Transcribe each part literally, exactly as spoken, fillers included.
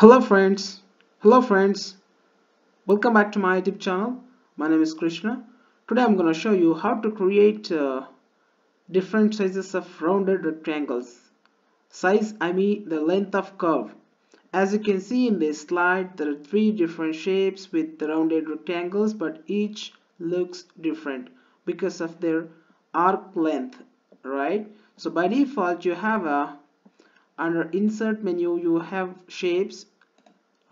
Hello friends, hello friends, welcome back to my YouTube channel. My name is Krishna. Today I'm going to show you how to create uh, different sizes of rounded rectangles. Size, I mean the length of curve. As you can see in this slide, there are three different shapes with the rounded rectangles, but each looks different because of their arc length, right? So by default you have a under insert menu you have shapes.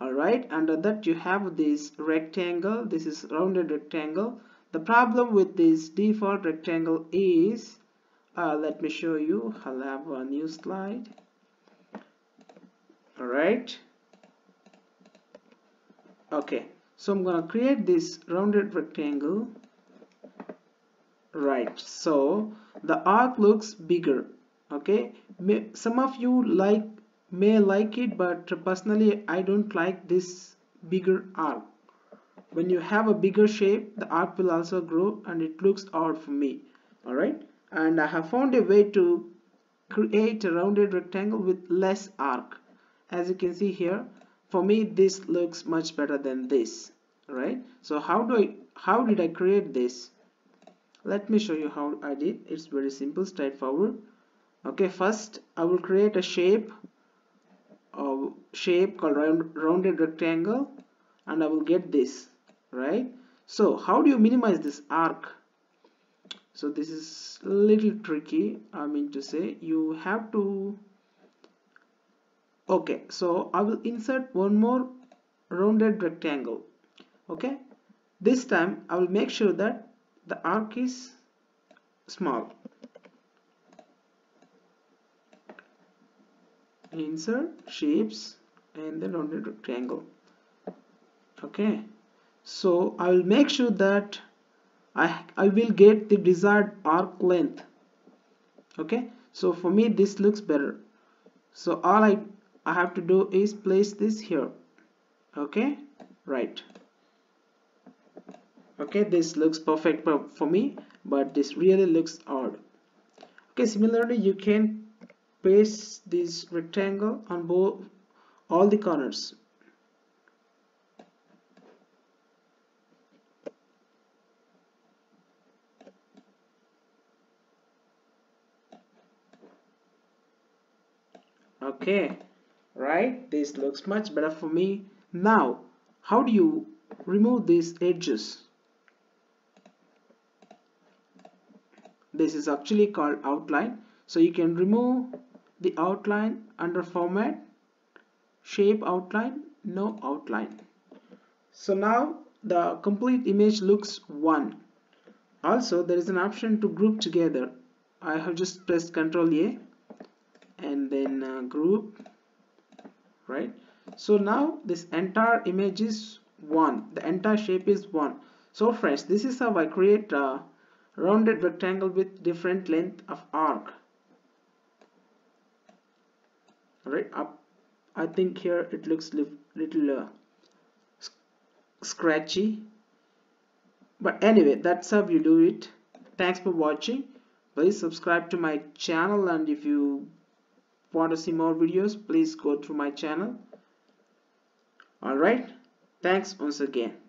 Alright, under that you have this rectangle. This is rounded rectangle. The problem with this default rectangle is uh, let me show you. I'll have a new slide. Alright, okay, so I'm gonna create this rounded rectangle, right? So the arc looks bigger. Okay, may, some of you like may like it, but personally I don't like this bigger arc. When you have a bigger shape, the arc will also grow and it looks odd for me. Alright, and I have found a way to create a rounded rectangle with less arc. As you can see here, for me this looks much better than this. Alright, so how do I how did I create this? Let me show you how I did. It's very simple, straightforward. Okay, first I will create a shape uh, shape called round, rounded rectangle, and I will get this, right? So how do you minimize this arc? So this is a little tricky. I mean to say you have to okay so I will insert one more rounded rectangle. Okay, this time I will make sure that the arc is small. Insert shapes and then rounded rectangle. Okay, so I will make sure that I, I will get the desired arc length. Okay, so for me this looks better. So all I, I have to do is place this here. Okay, right. Okay, this looks perfect for me, but this really looks odd. Okay, similarly you can paste this rectangle on both all the corners. Okay, right, this looks much better for me. Now how do you remove these edges? This is actually called outline, so you can remove the outline under format, shape outline, no outline. So now the complete image looks one. Also there is an option to group together. I have just pressed control A and then uh, group, right? So now this entire image is one, the entire shape is one. So friends, this is how I create a rounded rectangle with different length of arc. Right up, I think here it looks li little uh, sc scratchy, but anyway, that's how you do it. Thanks for watching. Please subscribe to my channel, and if you want to see more videos, please go through my channel. All right, thanks once again.